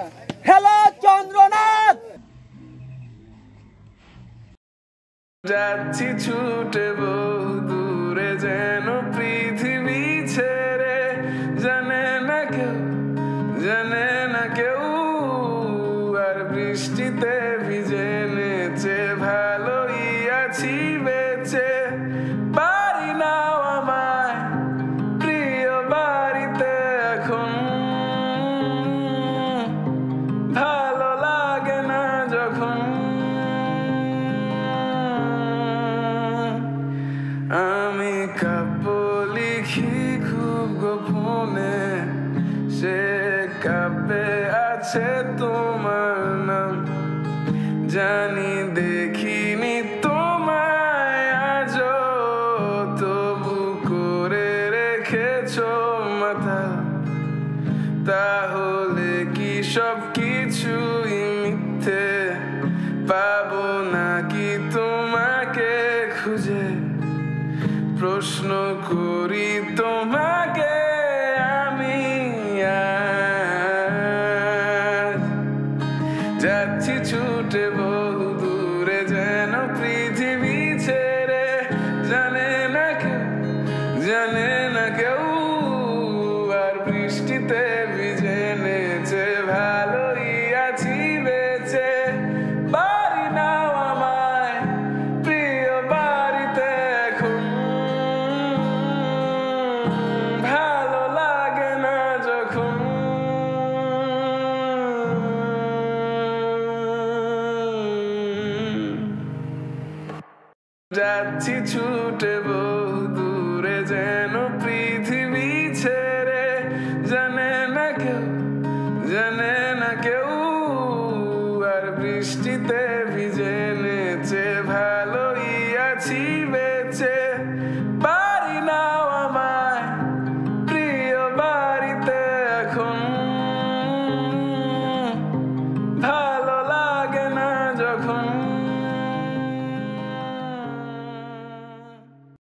hello Chandranath जाती छूटे बहु दूरे जेनो पृथ्वी छेड़े जाने ना क्यों और बृष्टिते भिजे नेचे भालोई आछि बेचे पारी ना आमार प्रिय बाड़ीते एखन भालो लागे ना जखन आमी काव्य लिखी खूब गोपने से काव्य आछे तोमार नाम जानी देखिनी तोमाय आज तबु करे रेखेछो माथा ताहले कि सब किछुई मिथ्ये पाबो नाकि तोमाके खुजे प्रश्न करी तोमाके जाती छूटे बहु दूरे जानो पृथ्वी छेड़े जाने ना क्यों और बृष्टिते भिजे नेचे भालोई आछि बेचे बारी ना आमार प्रिय बाड़ीते एखन भालो लागे ना जखन जाती छूटे बहु दूरे जेनो पृथ्वी छेड़े जाने ना क्यों और बृष्टिते भिजे नेचे भालो